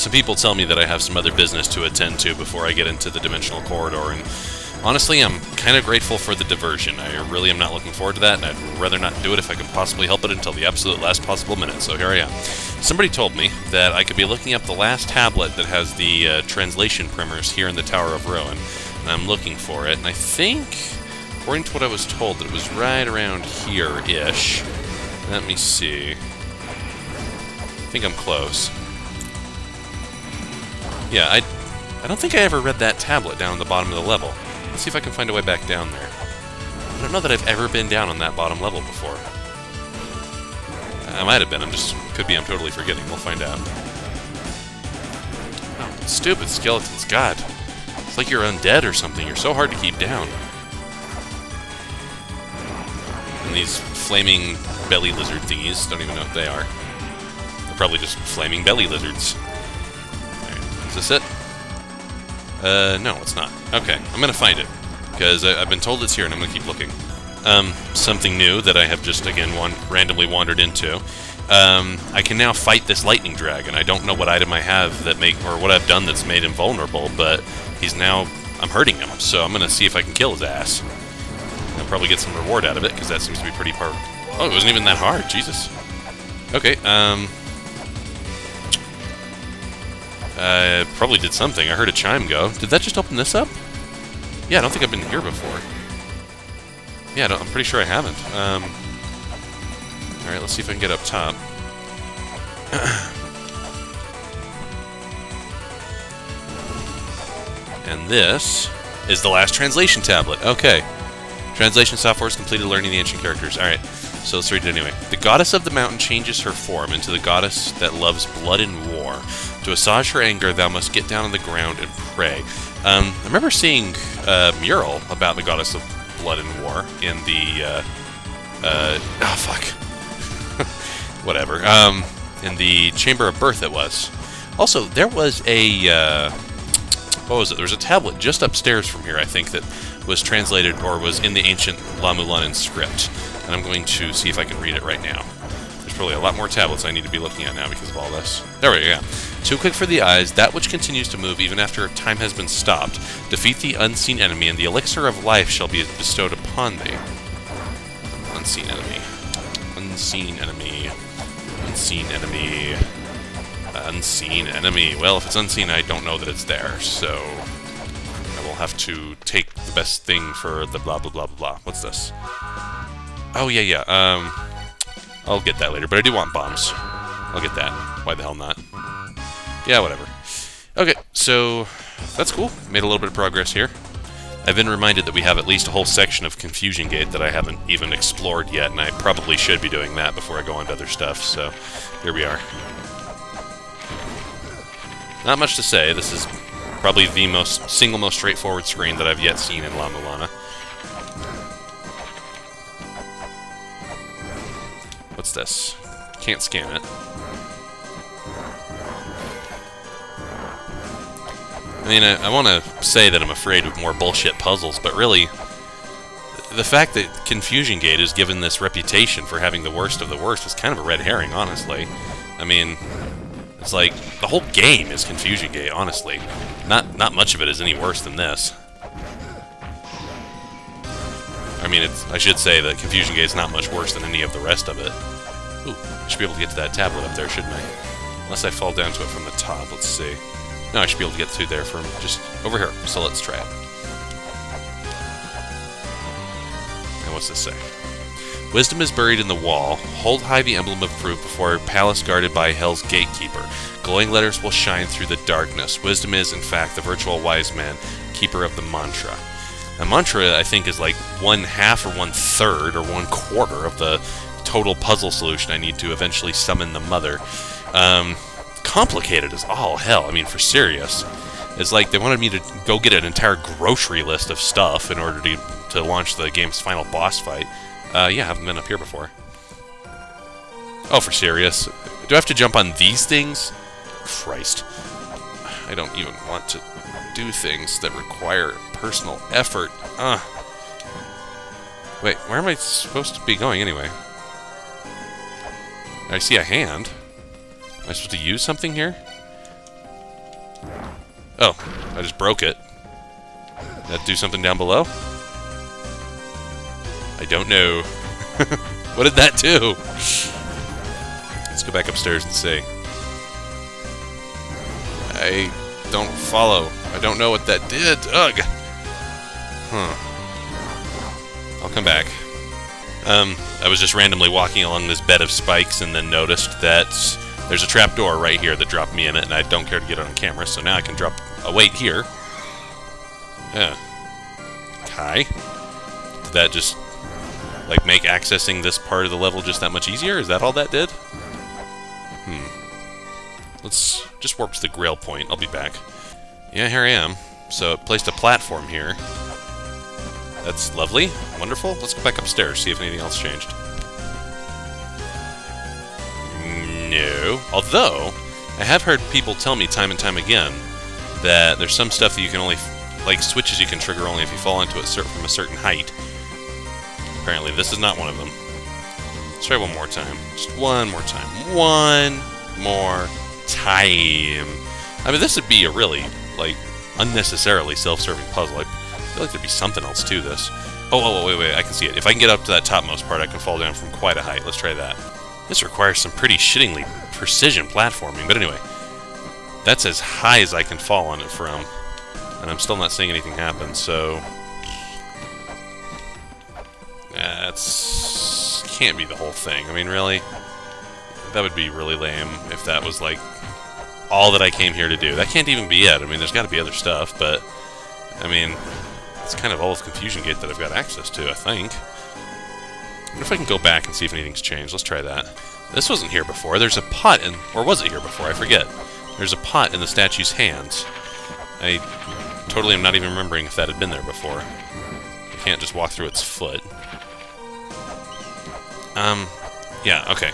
some people tell me that I have some other business to attend to before I get into the Dimensional Corridor, and honestly, I'm kind of grateful for the diversion. I really am not looking forward to that, and I'd rather not do it if I can possibly help it until the absolute last possible minute, so here I am. Somebody told me that I could be looking up the last tablet that has the translation primers here in the Tower of Ruin, and I'm looking for it, and I think, according to what I was told, that it was right around here-ish. Let me see. I think I'm close. Yeah, I don't think I ever read that tablet down at the bottom of the level. Let's see if I can find a way back down there. I don't know that I've ever been down on that bottom level before. I might have been, I'm totally forgetting, we'll find out. Oh, stupid skeletons, god. It's like you're undead or something, you're so hard to keep down. And these flaming belly lizard thingies, don't even know what they are. They're probably just flaming belly lizards. Alright, is this it? No, it's not. Okay, I'm gonna find it, because I've been told it's here and I'm gonna keep looking. Something new that I have just, again, randomly wandered into. I can now fight this lightning dragon. I don't know what item I have that make, or what I've done that's made him vulnerable, but he's now, I'm hurting him, so I'm gonna see if I can kill his ass. I'll probably get some reward out of it, because that seems to be pretty powerful. Oh, it wasn't even that hard, Jesus. Okay, I probably did something. I heard a chime go. Did that just open this up? Yeah, I don't think I've been here before. Yeah, I'm pretty sure I haven't. Alright, let's see if I can get up top. And this is the last translation tablet. Okay. Translation software is completed learning the ancient characters. Alright, so let's read it anyway. The goddess of the mountain changes her form into the goddess that loves blood and war. To assuage her anger, thou must get down on the ground and pray. I remember seeing a mural about the goddess of blood and war in the, oh, fuck. Whatever. In the Chamber of Birth, it was. Also, there was a, what was it? There was a tablet just upstairs from here, I think, that was translated or was in the ancient La Mulana script. And I'm going to see if I can read it right now. There's probably a lot more tablets I need to be looking at now because of all this. There we go. Too quick for the eyes, that which continues to move even after time has been stopped. Defeat the unseen enemy, and the elixir of life shall be bestowed upon thee. Unseen enemy. Unseen enemy. Unseen enemy. Unseen enemy. Well, if it's unseen, I don't know that it's there, so I will have to take the best thing for the blah blah blah blah blah. What's this? Oh, yeah, yeah. I'll get that later, but I do want bombs. I'll get that. Why the hell not? Yeah, whatever. Okay, so that's cool. Made a little bit of progress here. I've been reminded that we have at least a whole section of Confusion Gate that I haven't even explored yet, and I probably should be doing that before I go on to other stuff, so here we are. Not much to say. This is probably the single most straightforward screen that I've yet seen in La Mulana. What's this? Can't scan it. I mean, I want to say that I'm afraid of more bullshit puzzles, but really, the fact that Confusion Gate is given this reputation for having the worst of the worst is kind of a red herring, honestly. I mean, it's like, the whole game is Confusion Gate, honestly. Not much of it is any worse than this. I mean, I should say that Confusion Gate's not much worse than any of the rest of it. Ooh, I should be able to get to that tablet up there, shouldn't I? Unless I fall down to it from the top, let's see. No, I should be able to get through there from just over here, so let's try it. And what's this say? Wisdom is buried in the wall. Hold high the emblem of proof before a palace guarded by Hell's gatekeeper. Glowing letters will shine through the darkness. Wisdom is, in fact, the virtual wise man, keeper of the mantra. A mantra, I think, is like 1/2 or 1/3 or 1/4 of the total puzzle solution I need to eventually summon the mother. Complicated as all hell. I mean, for serious. It's like they wanted me to go get an entire grocery list of stuff in order to launch the game's final boss fight. Yeah, I haven't been up here before. Oh, for serious. Do I have to jump on these things? Christ. I don't even want to do things that require personal effort. Wait, where am I supposed to be going anyway? I see a hand. Am I supposed to use something here? Oh, I just broke it. Did that do something down below? I don't know. What did that do? Let's go back upstairs and see. I don't follow. I don't know what that did. Ugh. Huh. I'll come back. I was just randomly walking along this bed of spikes and then noticed that there's a trapdoor right here that dropped me in it, and I don't care to get it on camera, so now I can drop a weight here. Yeah. Okay. Did that just, like, make accessing this part of the level just that much easier? Is that all that did? Hmm. Let's just warp to the Grail Point. I'll be back. Yeah, here I am. So it placed a platform here. That's lovely. Wonderful. Let's go back upstairs, see if anything else changed. No. Although, I have heard people tell me time and time again that there's some stuff that you can only, like switches you can trigger only if you fall into it from a certain height. Apparently this is not one of them. Let's try one more time. Just one more time. One more time. I mean, this would be a really, like, unnecessarily self-serving puzzle. I feel like there'd be something else to this. Oh, wait, I can see it. If I can get up to that topmost part, I can fall down from quite a height. Let's try that. This requires some pretty shittingly precision platforming, but anyway. That's as high as I can fall on it from, and I'm still not seeing anything happen, so... That's... can't be the whole thing. I mean, really? That would be really lame if that was, like, all that I came here to do. That can't even be it. I mean, there's gotta be other stuff, but... I mean... It's kind of all of Confusion Gate that I've got access to, I think. I wonder if I can go back and see if anything's changed. Let's try that. This wasn't here before. There's a pot in... Or was it here before? I forget. There's a pot in the statue's hands. I totally am not even remembering if that had been there before. You can't just walk through its foot. Yeah, okay.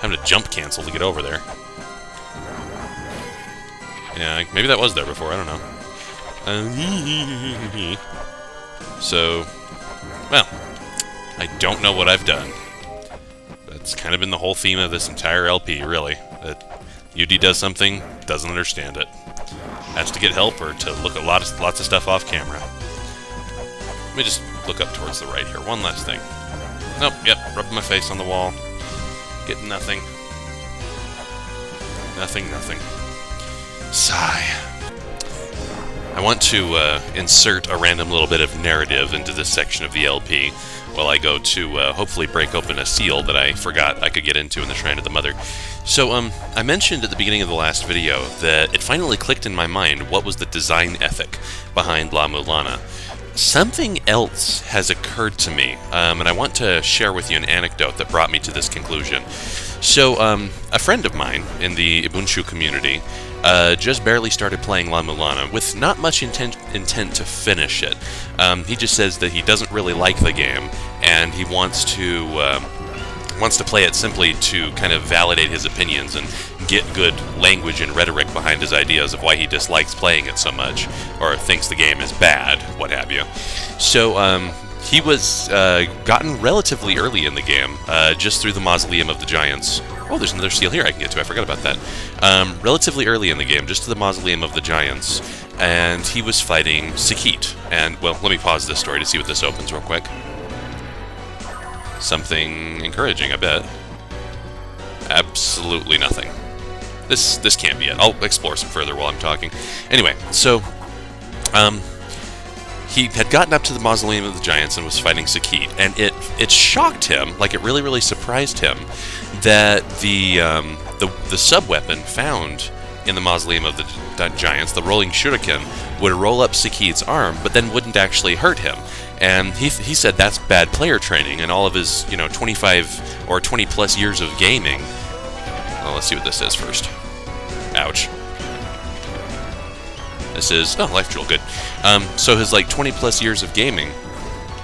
Having to jump cancel to get over there. Yeah, maybe that was there before. I don't know. So, well, I don't know what I've done. That's kind of been the whole theme of this entire LP, really. That UD does something, doesn't understand it. Has to get help or to look at lots of stuff off camera. Let me just look up towards the right here. One last thing. Nope, yep, rubbing my face on the wall. Getting nothing. Nothing, nothing. Sigh. I want to insert a random little bit of narrative into this section of the LP while I go to hopefully break open a seal that I forgot I could get into in the Shrine of the Mother. So, I mentioned at the beginning of the last video that it finally clicked in my mind what was the design ethic behind La Mulana. Something else has occurred to me, and I want to share with you an anecdote that brought me to this conclusion. So, a friend of mine in the Ubuntu community just barely started playing La Mulana with not much intent to finish it. He just says that he doesn't really like the game and he wants to play it simply to kind of validate his opinions and get good language and rhetoric behind his ideas of why he dislikes playing it so much or thinks the game is bad, what have you. So he was gotten relatively early in the game, just through the Mausoleum of the Giants. Oh, there's another seal here I can get to. I forgot about that. Relatively early in the game, just to the Mausoleum of the Giants, and he was fighting Sakit. And, well, let me pause this story to see what this opens real quick. Something encouraging, I bet. Absolutely nothing. This can't be it. I'll explore some further while I'm talking. Anyway, so, he had gotten up to the Mausoleum of the Giants and was fighting Sakit, and it shocked him, like it really, really surprised him, that the sub-weapon found in the Mausoleum of the Giants, the Rolling Shuriken, would roll up Sakit's arm, but then wouldn't actually hurt him. And he said that's bad player training, and all of his, 25 or 20-plus years of gaming... Well, let's see what this is first. Ouch. This is... Oh, life jewel, good. So his, 20-plus years of gaming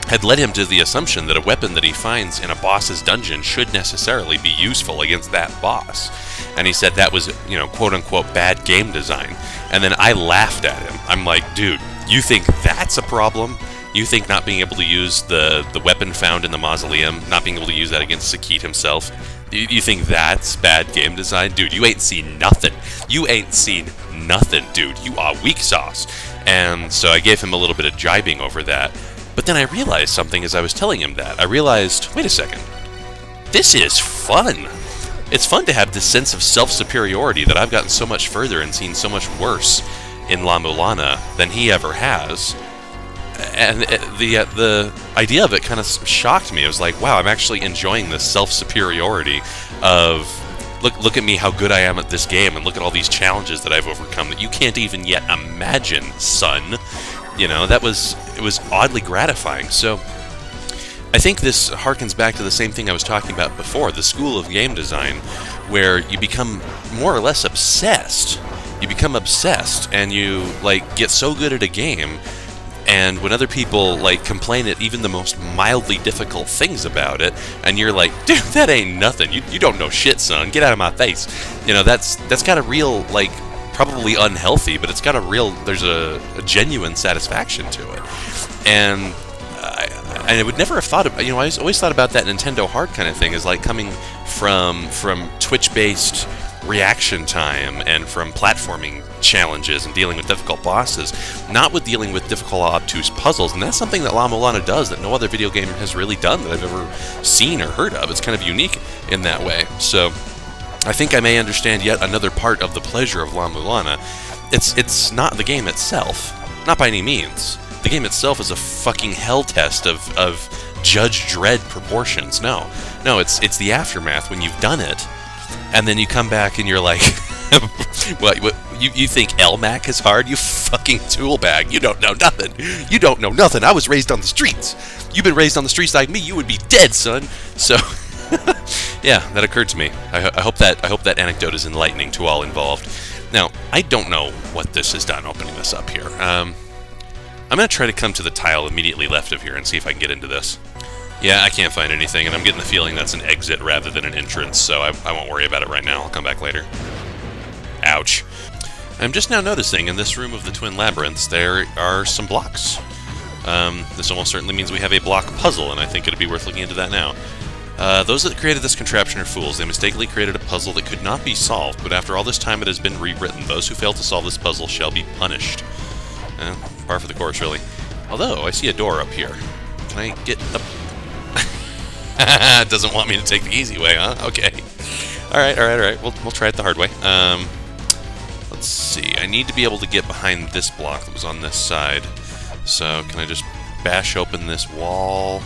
had led him to the assumption that a weapon that he finds in a boss's dungeon should necessarily be useful against that boss. And he said that was, quote-unquote bad game design. And then I laughed at him. I'm like, dude, you think that's a problem? You think not being able to use the weapon found in the mausoleum, not being able to use that against Sakit himself, You think that's bad game design? Dude, you ain't seen nothing. You ain't seen nothing, dude. You are weak sauce. And so I gave him a little bit of jibing over that. But then I realized something as I was telling him that. I realized, wait a second. This is fun. It's fun to have this sense of self-superiority that I've gotten so much further and seen so much worse in La Mulana than he ever has. And the idea of it kind of shocked me. It was like, wow, I'm actually enjoying this self-superiority of, look at me, how good I am at this game, and look at all these challenges that I've overcome that you can't even yet imagine, son. You know, that was, it was oddly gratifying. So I think this harkens back to the same thing I was talking about before, the school of game design, where you become more or less obsessed. You become obsessed, and you, like, get so good at a game. And when other people, like, complain at even the most mildly difficult things about it, and you're like, dude, that ain't nothing. You don't know shit, son. Get out of my face. You know, that's got a real, like, probably unhealthy, but it's got a real, there's a genuine satisfaction to it. And I would never have thought about, you know, I always thought about that Nintendo Heart kind of thing as, like, coming from Twitch-based reaction time and from platforming challenges and dealing with difficult bosses, not with dealing with difficult obtuse puzzles. And that's something that La Mulana does that no other video game has really done that I've ever seen or heard of. It's kind of unique in that way. So I think I may understand yet another part of the pleasure of La Mulana. It's not the game itself, not by any means. The game itself is a fucking hell test of Judge Dredd proportions. No, it's the aftermath when you've done it. And then you come back and you're like, what you think LMAC is hard? You fucking tool bag. You don't know nothing. You don't know nothing. I was raised on the streets. You've been raised on the streets like me. You would be dead, son. So, yeah, that occurred to me. I hope that anecdote is enlightening to all involved. Now, I don't know what this has done opening this up here. I'm going to try to come to the tile immediately left of here and see if I can get into this. Yeah, I can't find anything, and I'm getting the feeling that's an exit rather than an entrance, so I won't worry about it right now. I'll come back later. Ouch. I'm just now noticing in this room of the Twin Labyrinths there are some blocks. This almost certainly means we have a block puzzle, and I think it'd be worth looking into that now. Those that created this contraption are fools. They mistakenly created a puzzle that could not be solved, but after all this time it has been rewritten. Those who fail to solve this puzzle shall be punished. Par for the course, really. Although, I see a door up here. Can I get up? It doesn't want me to take the easy way, huh? Okay. Alright. We'll try it the hard way. Let's see. I need to be able to get behind this block that was on this side. So, can I just bash open this wall?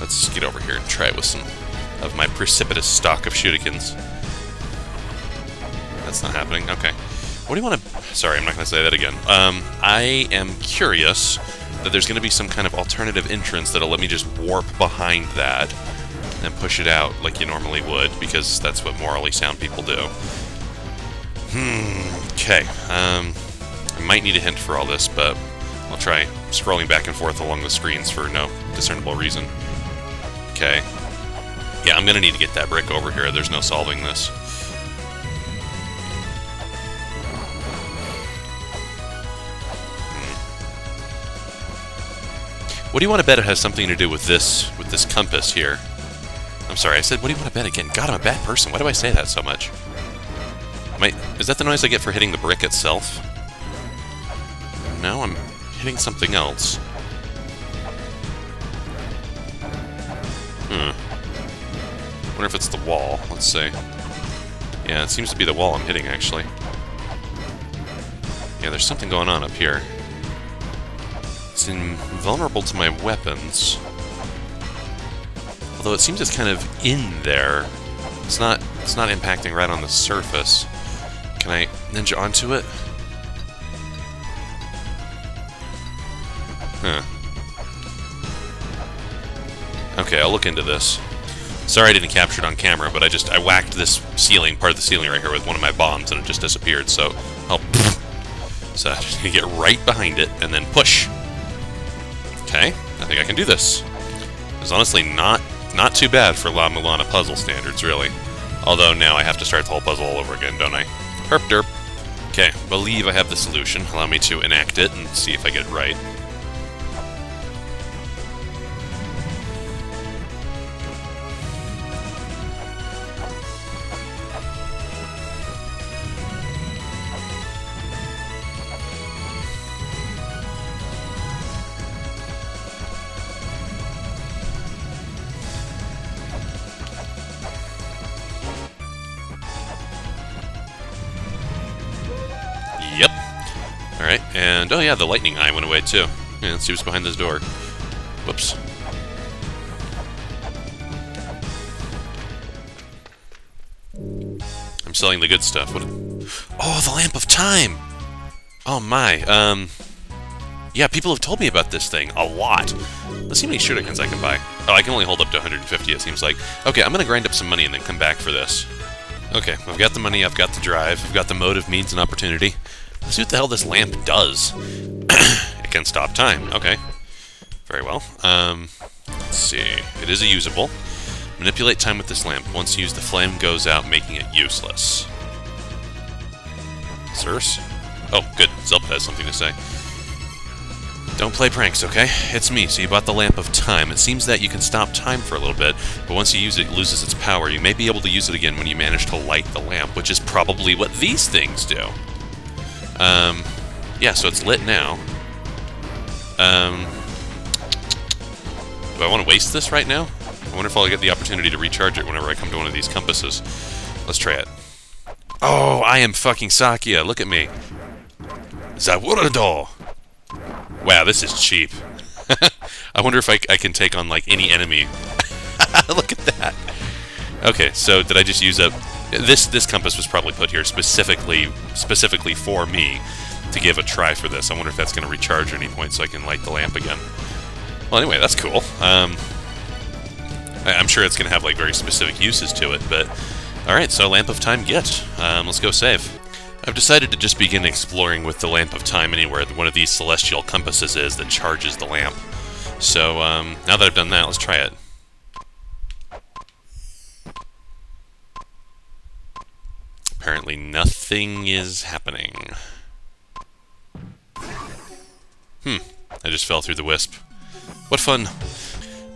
Let's get over here and try it with some of my precipitous stock of shurikens. That's not happening. Okay. What do you want to... Sorry, I'm not going to say that again. I am curious that there's going to be some kind of alternative entrance that'll let me just warp behind that and push it out like you normally would, because that's what morally sound people do. Okay. I might need a hint for all this, but I'll try scrolling back and forth along the screens for no discernible reason. Okay. Yeah, I'm going to need to get that brick over here. There's no solving this. What do you want to bet it has something to do with this compass here? I'm sorry, I said, what do you want to bet again? God, I'm a bad person. Why do I say that so much? Is that the noise I get for hitting the brick itself? No, I'm hitting something else. I wonder if it's the wall. Let's see. Yeah, it seems to be the wall I'm hitting, actually. Yeah, there's something going on up here. It's invulnerable to my weapons. Although it seems it's kind of in there. It's not impacting right on the surface. Can I ninja onto it? Huh. Okay, I'll look into this. Sorry I didn't capture it on camera, but I whacked this ceiling, part of the ceiling right here with one of my bombs and it just disappeared, so I just need to get right behind it and then push. Okay, I think I can do this. It's honestly not too bad for La Mulana puzzle standards, really. Although now I have to start the whole puzzle all over again, don't I? Herp derp. Okay, believe I have the solution. Allow me to enact it and see if I get it right. Alright, and oh yeah, the lightning eye went away too. Yeah, let's see what's behind this door. Whoops. I'm selling the good stuff. What? Oh, the Lamp of Time! Oh my, yeah, people have told me about this thing a lot. Let's see how many shurikens I can buy. Oh, I can only hold up to 150, it seems like. Okay, I'm gonna grind up some money and then come back for this. Okay, I've got the money, I've got the drive, I've got the motive, means, and opportunity. Let's see what the hell this lamp does. It can stop time, okay. Very well. Let's see. It is a usable. Manipulate time with this lamp. Once used, the flame goes out, making it useless. Sirs? Oh, good. Zelpa has something to say. Don't play pranks, okay? It's me, so you bought the Lamp of Time. It seems that you can stop time for a little bit, but once you use it, it loses its power. You may be able to use it again when you manage to light the lamp, which is probably what these things do. Yeah, so it's lit now. Do I want to waste this right now? I wonder if I'll get the opportunity to recharge it whenever I come to one of these compasses. Let's try it. Oh, I am fucking Sakia. Look at me. Za Warudo. Wow, this is cheap. I wonder if I can take on, like, any enemy. Look at that. Okay, so did I just use up... This compass was probably put here specifically for me to give a try for this. I wonder if that's going to recharge at any point so I can light the lamp again. Well, anyway, that's cool. I'm sure it's going to have, like, very specific uses to it, but... Alright, so Lamp of Time get. Let's go save. I've decided to just begin exploring with the Lamp of Time anywhere one of these celestial compasses is that charges the lamp. So, now that I've done that, let's try it. Apparently nothing is happening. I just fell through the wisp. What fun!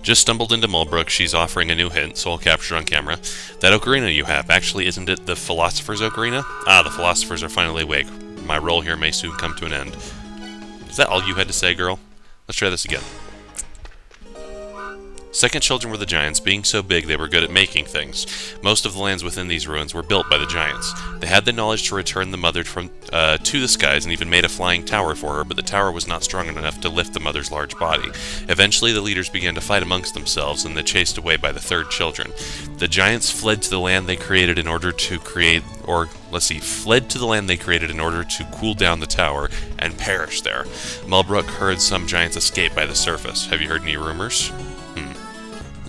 Just stumbled into Mulbruk, she's offering a new hint, so I'll capture on camera. That ocarina you have, actually, isn't it the Philosopher's Ocarina? Ah, the philosophers are finally awake. My role here may soon come to an end. Is that all you had to say, girl? Let's try this again. Second children were the Giants. Being so big, they were good at making things. Most of the lands within these ruins were built by the Giants. They had the knowledge to return the mother to the skies and even made a flying tower for her, but the tower was not strong enough to lift the mother's large body. Eventually, the leaders began to fight amongst themselves, and they chased away by the third children. The Giants fled to the land they created in order to cool down the tower and perished there. Mulbruk heard some Giants escape by the surface. Have you heard any rumors?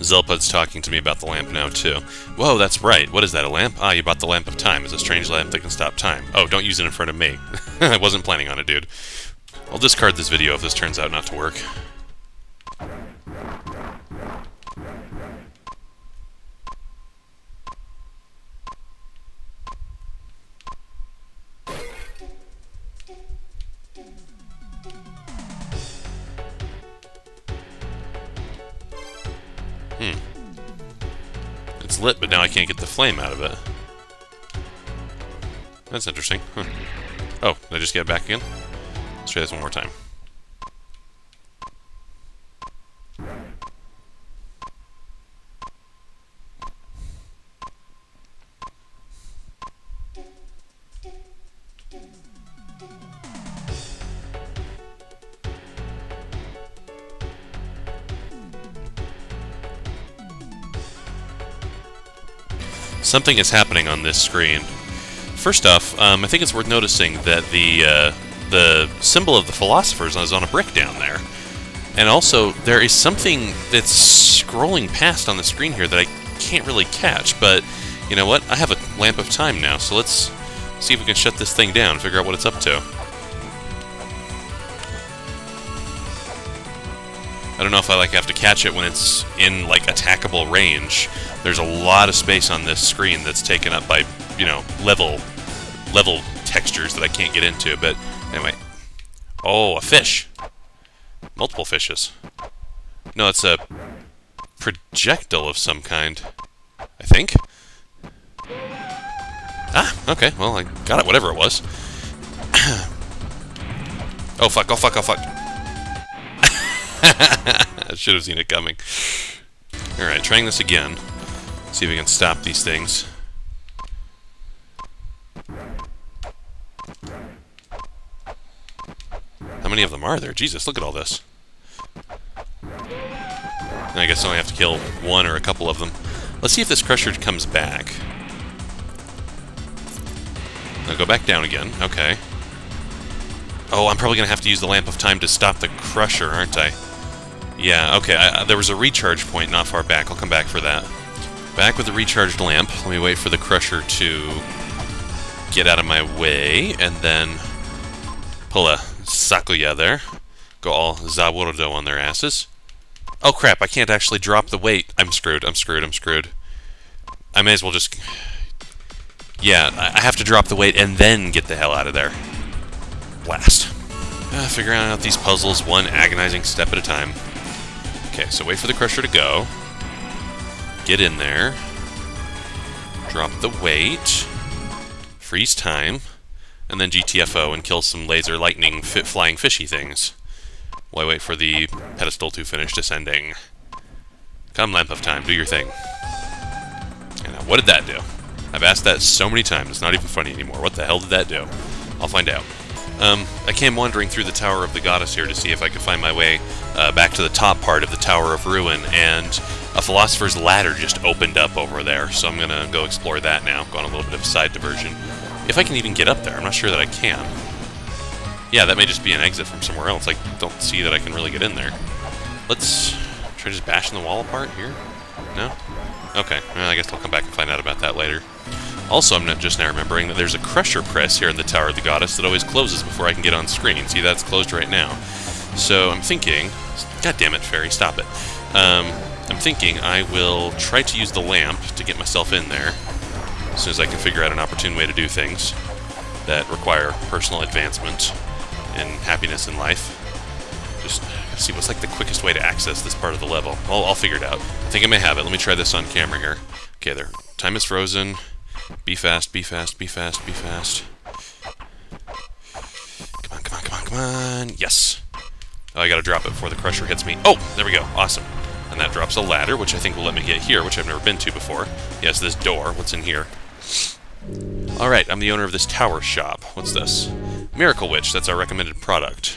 Zelpa's talking to me about the lamp now, too. Whoa, that's right. What is that, a lamp? Ah, you bought the Lamp of Time. It's a strange lamp that can stop time. Oh, don't use it in front of me. I wasn't planning on it, dude. I'll discard this video if this turns out not to work. It's lit, but now I can't get the flame out of it. That's interesting. Huh. Oh, did I just get it back again? Let's try this one more time. Something is happening on this screen. First off, I think it's worth noticing that the symbol of the philosophers is on a brick down there. And also, there is something that's scrolling past on the screen here that I can't really catch, but you know what? I have a Lamp of Time now, so let's see if we can shut this thing down and figure out what it's up to. I don't know if I have to catch it when it's in attackable range. There's a lot of space on this screen that's taken up by, you know, level textures that I can't get into. But anyway, oh, a fish, multiple fishes. No, it's a projectile of some kind, I think. Ah, okay. Well, I got it. Whatever it was. Oh fuck! Oh fuck! Oh fuck! I should have seen it coming. Alright, trying this again. See if we can stop these things. many of them are there? Jesus, look at all this. And I guess I only have to kill one or a couple of them. Let's see if this Crusher comes back. Now go back down again. Okay. Oh, I'm probably going to have to use the Lamp of Time to stop the Crusher, aren't I? Yeah, okay. There was a recharge point not far back. I'll come back for that. Back with the recharged lamp. Let me wait for the Crusher to get out of my way, and then pull a Sakuya there. Go all Za Warudo on their asses. Oh crap, I can't actually drop the weight. I'm screwed, I'm screwed, I'm screwed. I may as well just... yeah, I have to drop the weight and then get the hell out of there. Blast. Figuring out these puzzles one agonizing step at a time. Okay, so wait for the Crusher to go. Get in there. Drop the weight. Freeze time. And then GTFO and kill some laser lightning flying fishy things. While I wait for the pedestal to finish descending. Come, Lamp of Time, do your thing. And what did that do? I've asked that so many times, it's not even funny anymore. What the hell did that do? I'll find out. I came wandering through the Tower of the Goddess here to see if I could find my way back to the top part of the Tower of Ruin, and a Philosopher's Ladder just opened up over there, so I'm gonna go explore that now. Go on a little bit of a side diversion. If I can even get up there, I'm not sure that I can. Yeah, that may just be an exit from somewhere else. I don't see that I can really get in there. Let's try just bashing the wall apart here. No? Okay, well, I guess I'll come back and find out about that later. Also, I'm not just now remembering that there's a Crusher press here in the Tower of the Goddess that always closes before I can get on screen. See, that's closed right now. So I'm thinking... God damn it, Fairy, stop it. I'm thinking I will try to use the lamp to get myself in there as soon as I can figure out an opportune way to do things that require personal advancement and happiness in life. Just see what's like the quickest way to access this part of the level. I'll figure it out. I think I may have it. Let me try this on camera here. Okay, there. Time is frozen. Be fast, be fast, be fast, be fast. Come on, come on, come on, come on. Yes. Oh, I gotta drop it before the Crusher hits me. Oh, there we go. Awesome. And that drops a ladder, which I think will let me get here, which I've never been to before. Yes, this door. What's in here? Alright, I'm the owner of this tower shop. What's this? Miracle Witch. That's our recommended product.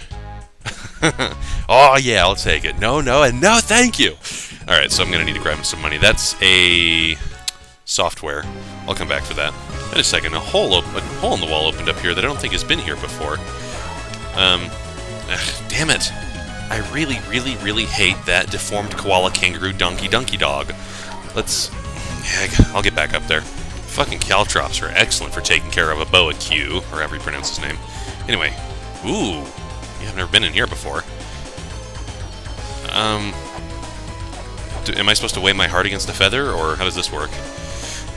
Oh, yeah, I'll take it. No, no, and no, thank you! Alright, so I'm gonna need to grab some money. That's a... software. I'll come back for that. Wait a second, a hole in the wall opened up here that I don't think has been here before. Damn it! I really, really, really hate that deformed koala kangaroo donkey dog. Let's... I'll get back up there. Fucking caltrops are excellent for taking care of a Boa-Q, or however you pronounce his name. Anyway. Ooh! Yeah, I've never been in here before. Am I supposed to weigh my heart against a feather, or how does this work?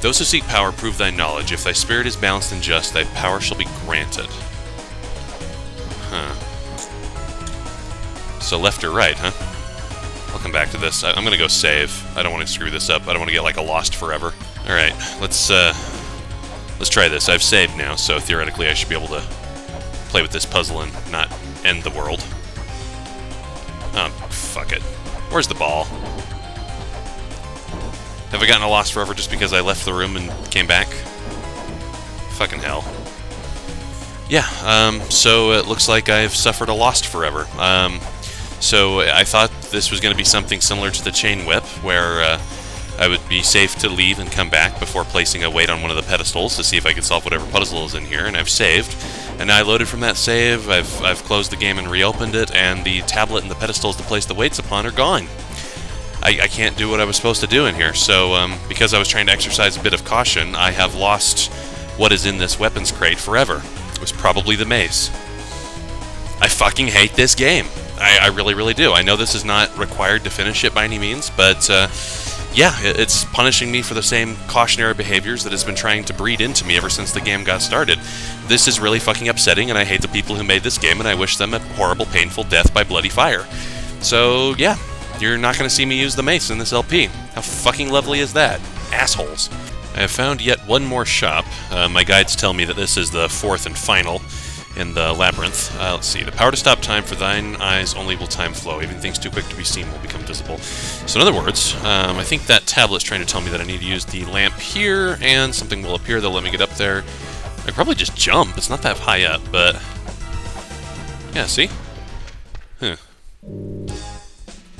Those who seek power, prove thy knowledge. If thy spirit is balanced and just, thy power shall be granted. Huh. So left or right, huh? I'll come back to this. I'm gonna go save. I don't want to screw this up. I don't want to get, like, a Lost Forever. Alright, let's try this. I've saved now, so theoretically I should be able to play with this puzzle and not end the world. Fuck it. Where's the ball? Have I gotten a Lost Forever just because I left the room and came back? Fucking hell. Yeah, so it looks like I've suffered a Lost Forever. So I thought this was going to be something similar to the Chain Whip, where I would be safe to leave and come back before placing a weight on one of the pedestals to see if I could solve whatever puzzle is in here, and I've saved. And I loaded from that save, I've closed the game and reopened it, and the tablet and the pedestals to place the weights upon are gone. I can't do what I was supposed to do in here, so because I was trying to exercise a bit of caution, I have lost what is in this weapons crate forever. It was probably the maze. I fucking hate this game. I really, really do. I know this is not required to finish it by any means, but yeah, it's punishing me for the same cautionary behaviors that has been trying to breed into me ever since the game got started. This is really fucking upsetting, and I hate the people who made this game, and I wish them a horrible, painful death by bloody fire. So, yeah. You're not going to see me use the mace in this LP. How fucking lovely is that? Assholes. I have found yet one more shop. My guides tell me that this is the fourth and final in the labyrinth. Let's see. The power to stop time, for thine eyes only will time flow. Even things too quick to be seen will become visible. So in other words, I think that tablet's trying to tell me that I need to use the lamp here, and something will appear that'll let me get up there. I could probably just jump. It's not that high up, but... yeah, see?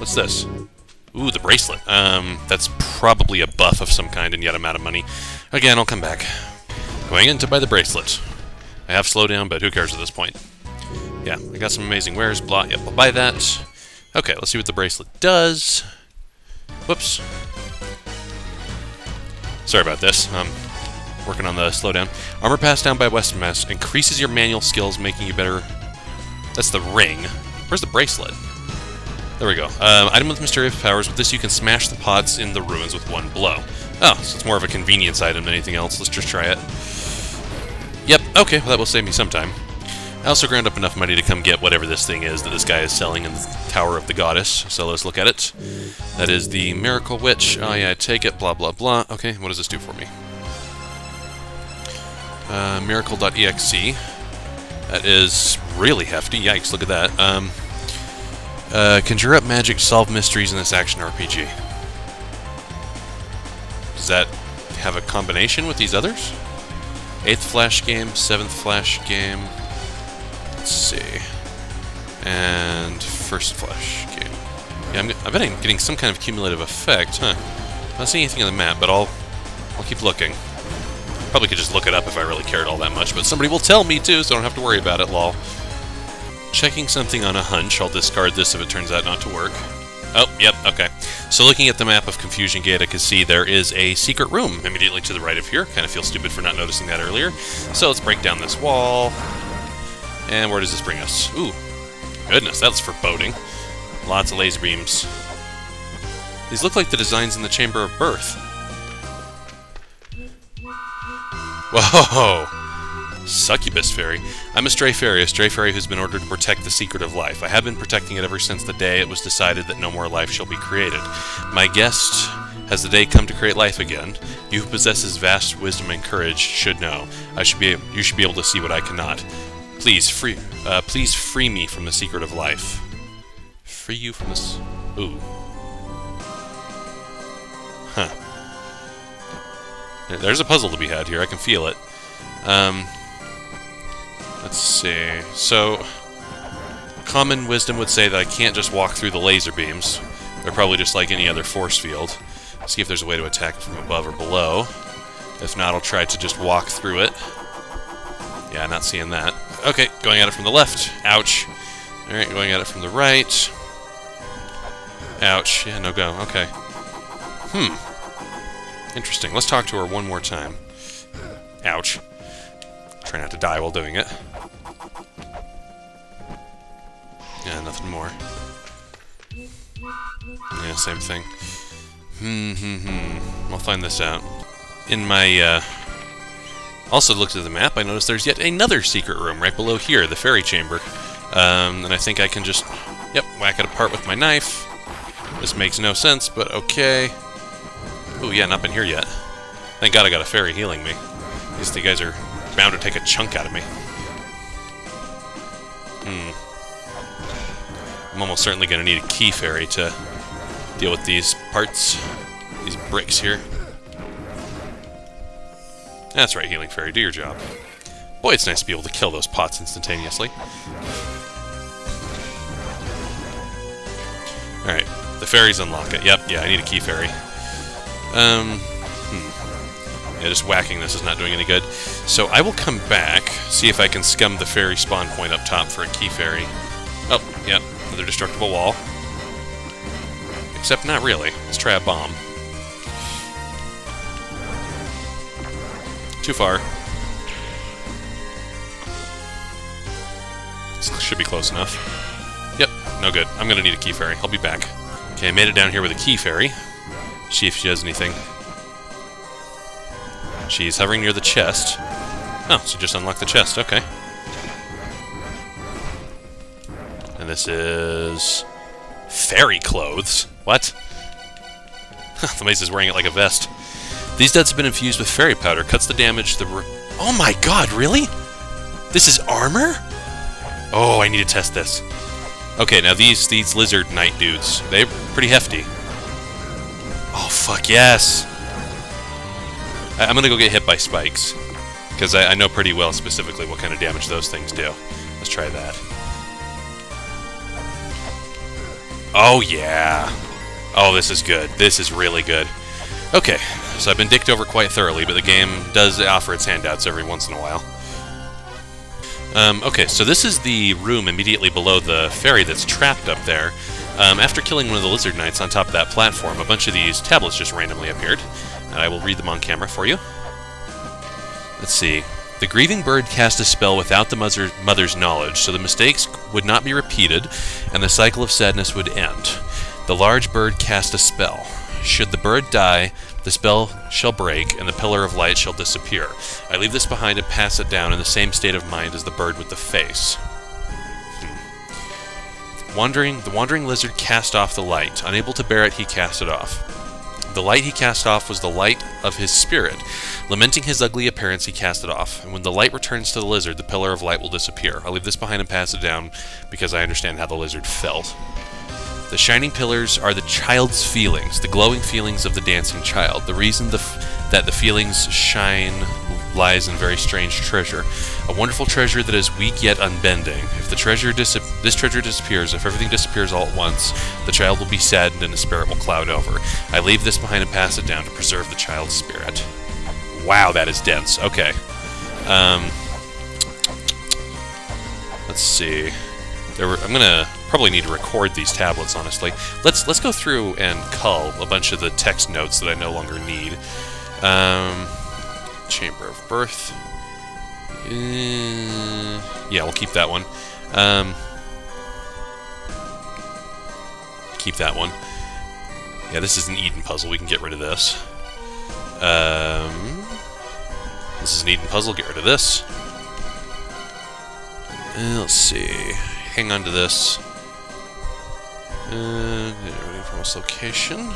What's this? Ooh, the bracelet. That's probably a buff of some kind, and yet I'm out of money. Again, I'll come back. Going in to buy the bracelet. I have slowed down, but who cares at this point? Yeah, I got some amazing wares. Blah, yep, I'll buy that. Okay, let's see what the bracelet does. Whoops. Sorry about this. Working on the slowdown. Armor passed down by Western Mass increases your manual skills, making you better. That's the ring. Where's the bracelet? There we go. Item with mysterious powers. With this, you can smash the pots in the ruins with one blow. Oh, so it's more of a convenience item than anything else. Let's just try it. Yep, okay, well, that will save me some time. I also ground up enough money to come get whatever this thing is that this guy is selling in the Tower of the Goddess, so let's look at it. That is the Miracle Witch. Oh yeah, I take it, blah blah blah. Okay, what does this do for me? Miracle.exe. That is really hefty, yikes, look at that. Conjure up magic, solve mysteries in this action RPG. Does that have a combination with these others? 8th Flash Game, 7th Flash Game... Let's see. And first flash game. Yeah, I bet I'm getting some kind of cumulative effect, huh? I don't see anything on the map, but I'll keep looking. Probably could just look it up if I really cared all that much, but somebody will tell me too, so I don't have to worry about it, lol. Checking something on a hunch. I'll discard this if it turns out not to work. Oh, yep, okay. So looking at the map of Confusion Gate, I can see there is a secret room immediately to the right of here. Kind of feel stupid for not noticing that earlier. So let's break down this wall. And where does this bring us? Ooh, goodness, that's foreboding. Lots of laser beams. These look like the designs in the Chamber of Birth. Whoa! Succubus fairy. I'm a stray fairy who's been ordered to protect the secret of life. I have been protecting it ever since the day it was decided that no more life shall be created. My guest... Has the day come to create life again? You who possesses vast wisdom and courage should know. You should be able to see what I cannot. Please free me from the secret of life. Free you from this... Ooh. Huh. There's a puzzle to be had here. I can feel it. Let's see. So, common wisdom would say that I can't just walk through the laser beams. They're probably just like any other force field. Let's see if there's a way to attack from above or below. If not, I'll try to just walk through it. Yeah, not seeing that. Okay, going at it from the left. Ouch. Alright, going at it from the right. Ouch. Yeah, no go. Okay. Hmm. Interesting. Let's talk to her one more time. Ouch. Try not to die while doing it. Yeah, nothing more. Yeah, same thing. I'll find this out. In my, Also looked at the map, I noticed there's yet another secret room right below here, the fairy chamber. And I think I can just, yep, whack it apart with my knife. This makes no sense, but okay. Ooh, yeah, not been here yet. Thank God I got a fairy healing me. These two guys are bound to take a chunk out of me. Hmm. I'm almost certainly going to need a key fairy to deal with these parts, these bricks here. That's right, Healing Fairy, do your job. Boy, it's nice to be able to kill those pots instantaneously. Alright, the fairies unlock it. Yep, yeah, I need a key fairy. Yeah, just whacking this is not doing any good. So I will come back, see if I can scum the fairy spawn point up top for a key fairy. Oh, yep, another destructible wall. Except not really. Let's try a bomb. Too far. This should be close enough. Yep, no good. I'm gonna need a key fairy. I'll be back. Okay, I made it down here with a key fairy. See if she does anything. She's hovering near the chest. Oh, so just unlock the chest. Okay. And this is... Fairy clothes? What? The mace is wearing it like a vest. These duds have been infused with fairy powder. Cuts the damage to the... Oh my god, really? This is armor? Oh, I need to test this. Okay, now these lizard knight dudes, they're pretty hefty. Oh, fuck yes! I'm gonna go get hit by spikes. Because I know pretty well specifically what kind of damage those things do. Let's try that. Oh, yeah. Oh, this is good. This is really good. Okay, so I've been dicked over quite thoroughly, but the game does offer its handouts every once in a while. Okay, so this is the room immediately below the fairy that's trapped up there. After killing one of the lizard knights on top of that platform, a bunch of these tablets just randomly appeared, and I will read them on camera for you. Let's see. The grieving bird cast a spell without the mother's knowledge, so the mistakes would not be repeated, and the cycle of sadness would end. The large bird cast a spell. Should the bird die, the spell shall break, and the pillar of light shall disappear. I leave this behind and pass it down in the same state of mind as the bird with the face. The wandering lizard cast off the light. Unable to bear it, he cast it off. The light he cast off was the light of his spirit. Lamenting his ugly appearance, he cast it off. And when the light returns to the lizard, the pillar of light will disappear. I'll leave this behind and pass it down because I understand how the lizard felt. The shining pillars are the child's feelings, the glowing feelings of the dancing child. The reason that the feelings shine lies in very strange treasure, a wonderful treasure that is weak yet unbending. If the treasure disappears, if everything disappears all at once, the child will be saddened and his spirit will cloud over. I leave this behind and pass it down to preserve the child's spirit. Wow, that is dense. Okay. Let's see. I'm gonna probably need to record these tablets, honestly. Let's go through and cull a bunch of the text notes that I no longer need. Chamber of Birth. Yeah, we'll keep that one. Keep that one. Yeah, this is an Eden puzzle. We can get rid of this. This is an Eden puzzle. Get rid of this. Let's see. Hang on to this. Waiting for this location.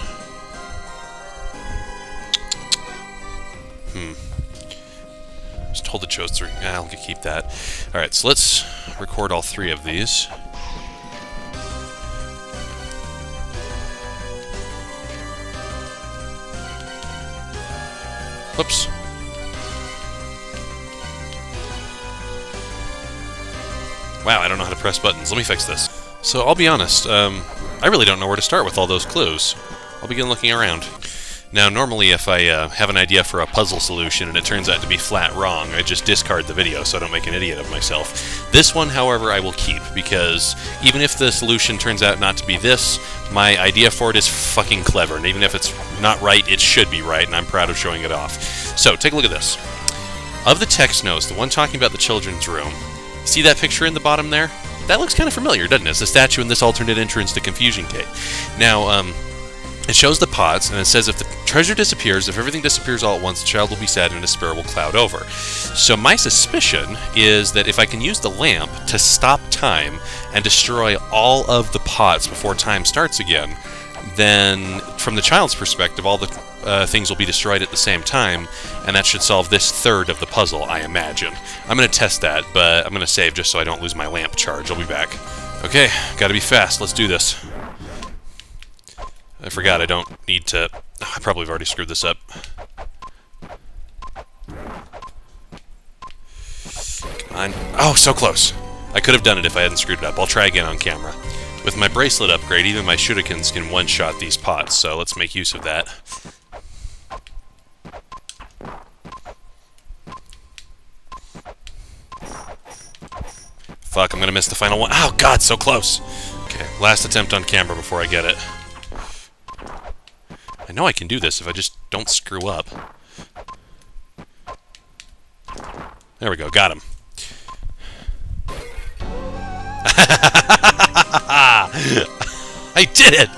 I was told it chose 3. I'll keep that. Alright, so let's record all 3 of these. Whoops. Wow, I don't know how to press buttons. Let me fix this. So, I'll be honest, I really don't know where to start with all those clues. I'll begin looking around. Now, normally if I have an idea for a puzzle solution and it turns out to be flat wrong, I just discard the video so I don't make an idiot of myself. This one, however, I will keep, because even if the solution turns out not to be this, my idea for it is fucking clever, and even if it's not right, it should be right, and I'm proud of showing it off. So, take a look at this. Of the text notes, the one talking about the children's room, see that picture in the bottom there? That looks kind of familiar, doesn't it? It's the statue in this alternate entrance to Confusion Gate. Now, it shows the pots, and it says if the treasure disappears, if everything disappears all at once, the child will be sad and his spirit will cloud over. So my suspicion is that if I can use the lamp to stop time and destroy all of the pots before time starts again, then, from the child's perspective, all the things will be destroyed at the same time, and that should solve this third of the puzzle, I imagine. I'm going to test that, but I'm going to save just so I don't lose my lamp charge. I'll be back. Okay, gotta be fast. Let's do this. I forgot I don't need to... I probably have already screwed this up. Come on. Oh, so close! I could have done it if I hadn't screwed it up. I'll try again on camera. With my bracelet upgrade, even my shurikens can one-shot these pots, so let's make use of that. Fuck, I'm gonna miss the final one. Oh god, so close! Okay, last attempt on camera before I get it. I know I can do this if I just don't screw up. There we go, got him. I did it!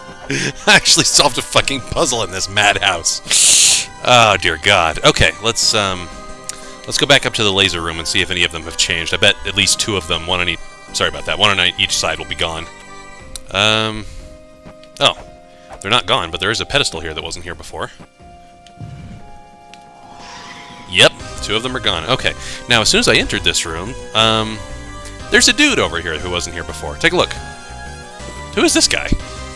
I actually solved a fucking puzzle in this madhouse. Oh, dear God. Okay, let's go back up to the laser room and see if any of them have changed. I bet at least 2 of them, one on each... Sorry about that. One on each side will be gone. Oh. They're not gone, but there is a pedestal here that wasn't here before. Yep, 2 of them are gone. Okay. Now, as soon as I entered this room, there's a dude over here who wasn't here before. Take a look. Who is this guy?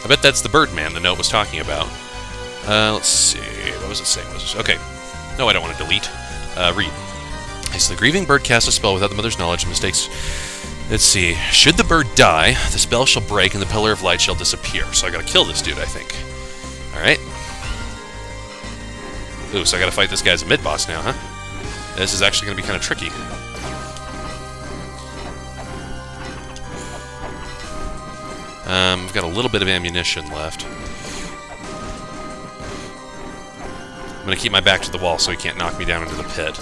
I bet that's the Birdman the note was talking about. Let's see. What was it saying? Okay. No, I don't want to delete. Read. Okay, so the grieving bird cast a spell without the mother's knowledge and mistakes. Let's see. Should the bird die, the spell shall break and the Pillar of Light shall disappear. So I gotta kill this dude, I think. Alright. Ooh, so I gotta fight this guy as a mid-boss now, huh? This is actually gonna be kind of tricky. I've got a little bit of ammunition left. I'm gonna keep my back to the wall so he can't knock me down into the pit.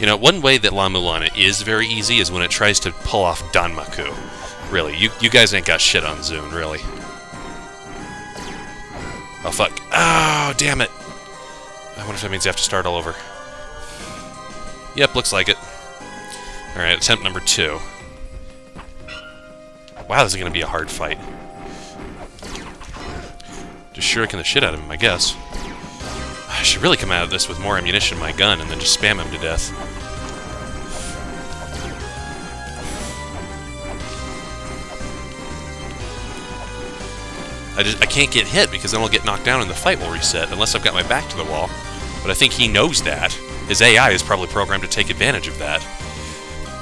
You know, one way that La Mulana is very easy is when it tries to pull off Danmaku. Really, you guys ain't got shit on Zune, really. Oh, fuck. Oh, damn it. I wonder if that means I have to start all over. Yep, looks like it. Alright, attempt number 2. Wow, this is going to be a hard fight. Just shuriken the shit out of him, I guess. I should really come out of this with more ammunition in my gun and then just spam him to death. I can't get hit because then I'll get knocked down and the fight will reset unless I've got my back to the wall. But I think he knows that. His AI is probably programmed to take advantage of that.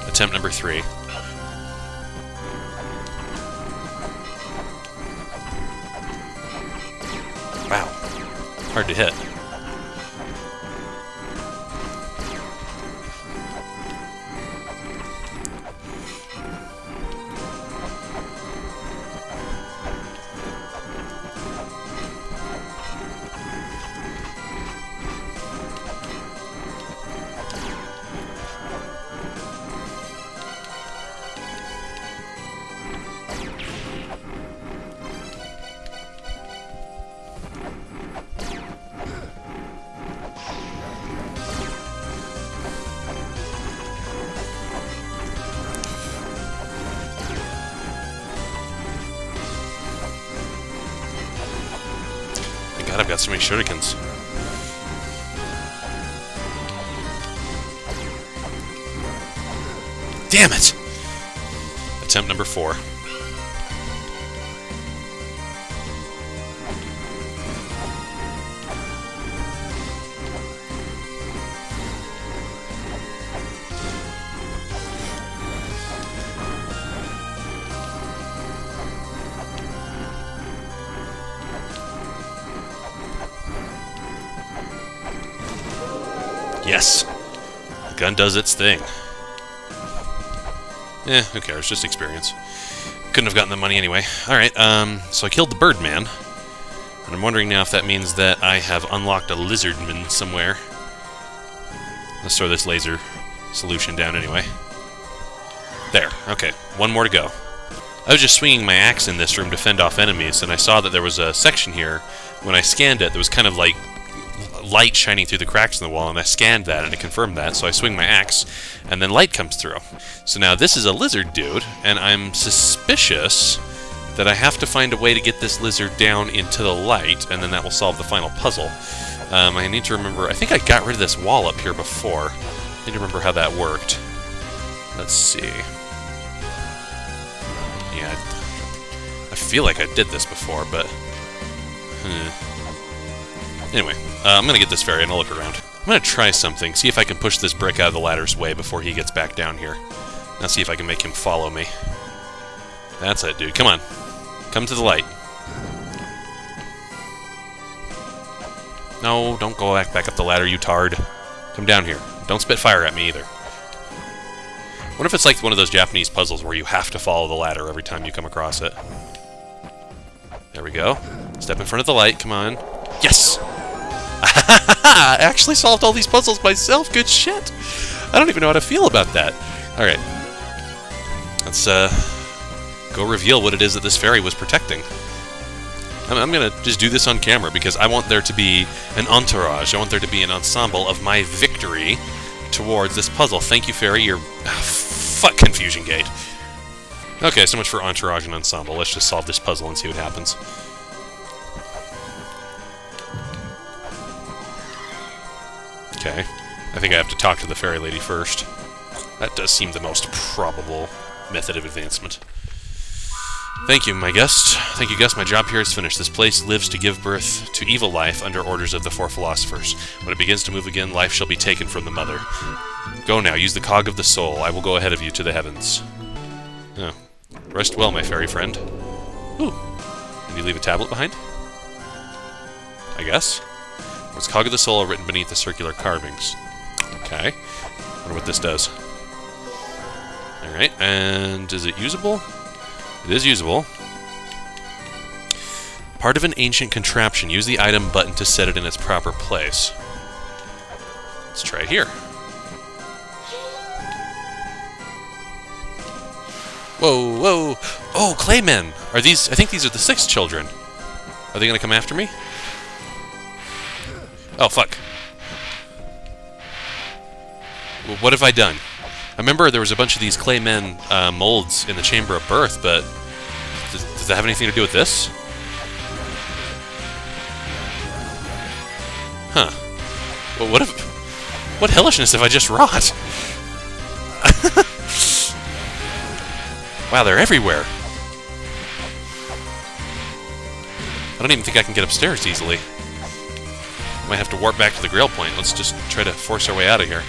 Attempt number 3. Wow. Hard to hit. God, I've got so many shurikens. Damn it! Attempt number 4. Yes! The gun does its thing. Eh, who cares? Just experience. Couldn't have gotten the money anyway. Alright, so I killed the Birdman. And I'm wondering now if that means that I have unlocked a Lizardman somewhere. Let's throw this laser solution down anyway. There. Okay, one more to go. I was just swinging my axe in this room to fend off enemies, and I saw that there was a section here. When I scanned it, there was kind of like light shining through the cracks in the wall, and I scanned that and it confirmed that, so I swing my axe and then light comes through. So now this is a lizard dude, and I'm suspicious that I have to find a way to get this lizard down into the light, and then that will solve the final puzzle. I need to remember, I think I got rid of this wall up here before. I need to remember how that worked. Let's see. Yeah, I feel like I did this before, but... Anyway, I'm gonna get this fairy and I'll look around. I'm gonna try something, see if I can push this brick out of the ladder's way before he gets back down here. Now see if I can make him follow me. That's it, dude. Come on. Come to the light. No, don't go back up the ladder, you tard. Come down here. Don't spit fire at me either. I wonder if it's like one of those Japanese puzzles where you have to follow the ladder every time you come across it. There we go. Step in front of the light, come on. Yes! I actually solved all these puzzles myself. Good shit. I don't even know how to feel about that. All right, let's go reveal what it is that this fairy was protecting. I'm gonna just do this on camera because I want there to be an entourage. I want there to be an ensemble of my victory towards this puzzle. Thank you, fairy. You're fuck Confusion Gate. Okay, so much for entourage and ensemble. Let's just solve this puzzle and see what happens. Okay, I think I have to talk to the fairy lady first. That does seem the most probable method of advancement. Thank you, my guest. Thank you, Gus. My job here is finished. This place lives to give birth to evil life under orders of the four philosophers. When it begins to move again, life shall be taken from the mother. Go now. Use the cog of the soul. I will go ahead of you to the heavens. Oh. Rest well, my fairy friend. Ooh. Did you leave a tablet behind? I guess. Words Cog of the Soul are written beneath the circular carvings. Okay. I wonder what this does. Alright, and is it usable? It is usable. Part of an ancient contraption. Use the item button to set it in its proper place. Let's try it here. Whoa, whoa! Oh, Claymen! Are these... I think these are the 6 children. Are they gonna come after me? Oh, fuck. Well, what have I done? I remember there was a bunch of these Claymen molds in the Chamber of Birth, but... Does that have anything to do with this? Huh. Well, what if... What hellishness have I just wrought? Wow, they're everywhere. I don't even think I can get upstairs easily. Might have to warp back to the Grail Point. Let's just try to force our way out of here.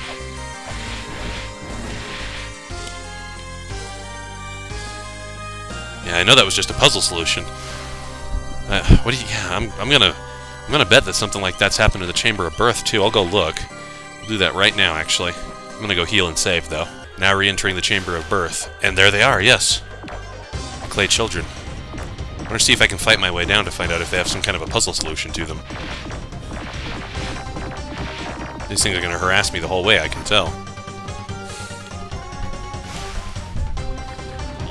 Yeah, I know that was just a puzzle solution. What do you? Yeah, I'm gonna bet that something like that's happened to the Chamber of Birth too. I'll go look. We'll do that right now, actually. I'm gonna go heal and save though. Now re-entering the Chamber of Birth. And there they are, yes. The Clay children. I want to see if I can fight my way down to find out if they have some kind of a puzzle solution to them. These things are going to harass me the whole way, I can tell.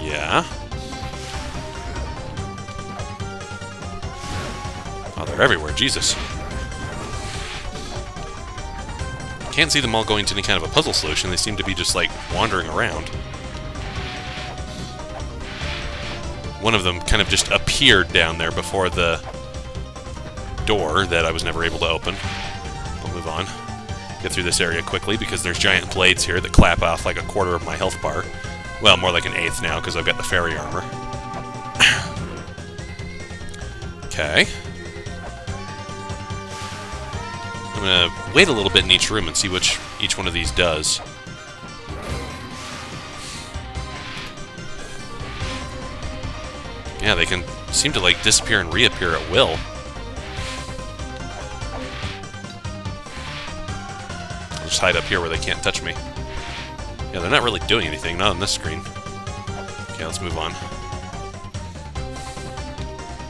Yeah. Oh, they're everywhere, Jesus. Can't see them all going to any kind of a puzzle solution. They seem to be just, like, wandering around. One of them kind of just appeared down there before the door that I was never able to open. I'll move on. Get through this area quickly, because there's giant blades here that clap off like a quarter of my health bar. Well, more like an eighth now, because I've got the fairy armor. Okay. I'm going to wait a little bit in each room and see which each one of these does. Yeah, they can seem to, like, disappear and reappear at will. I'll just hide up here where they can't touch me. Yeah, they're not really doing anything, not on this screen. Okay, let's move on.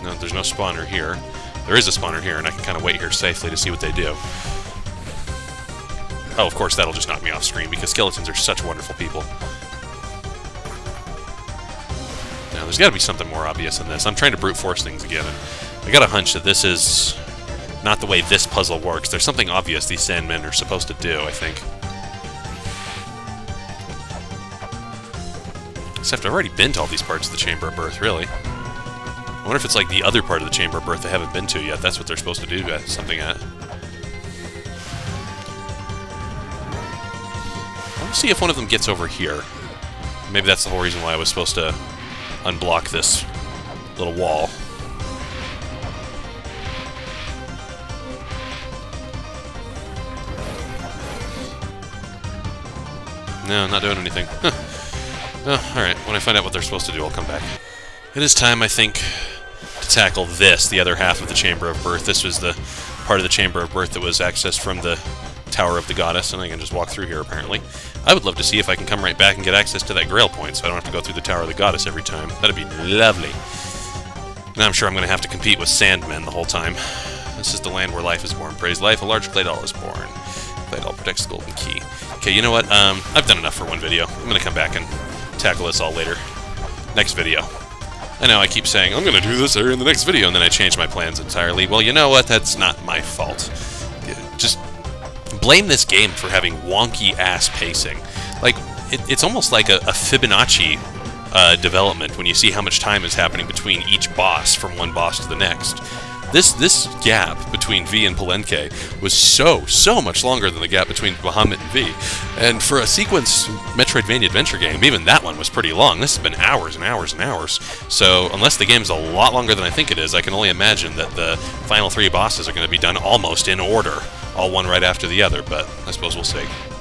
No, there's no spawner here. There is a spawner here, and I can kind of wait here safely to see what they do. Oh, of course, that'll just knock me off screen, because skeletons are such wonderful people. Now, there's got to be something more obvious than this. I'm trying to brute force things again, and I got a hunch that this is not the way this puzzle works. There's something obvious these Sandmen are supposed to do, I think. Except I've already been to all these parts of the Chamber of Birth, really. I wonder if it's like the other part of the Chamber of Birth I haven't been to yet. That's what they're supposed to do something at. I want to see if one of them gets over here. Maybe that's the whole reason why I was supposed to unblock this little wall. No, not doing anything. Huh. Oh, alright, when I find out what they're supposed to do, I'll come back. It is time, I think, to tackle this, the other half of the Chamber of Birth. This was the part of the Chamber of Birth that was accessed from the Tower of the Goddess, and I can just walk through here, apparently. I would love to see if I can come right back and get access to that Grail Point, so I don't have to go through the Tower of the Goddess every time. That'd be lovely. And I'm sure I'm going to have to compete with Sandmen the whole time. This is the land where life is born. Praise life, a large clay doll is born. Clay doll protects the golden key. Okay, you know what? I've done enough for one video. I'm going to come back and tackle this all later. Next video. I know I keep saying, I'm going to do this in the next video, and then I change my plans entirely. Well, you know what? That's not my fault. Just blame this game for having wonky-ass pacing. Like, it's almost like a Fibonacci development when you see how much time is happening between each boss, from one boss to the next. This gap between V and Palenque was so much longer than the gap between Bahamut and V. And for a sequence Metroidvania adventure game, even that one was pretty long. This has been hours and hours and hours. So unless the game's a lot longer than I think it is, I can only imagine that the final three bosses are going to be done almost in order, all one right after the other, but I suppose we'll see.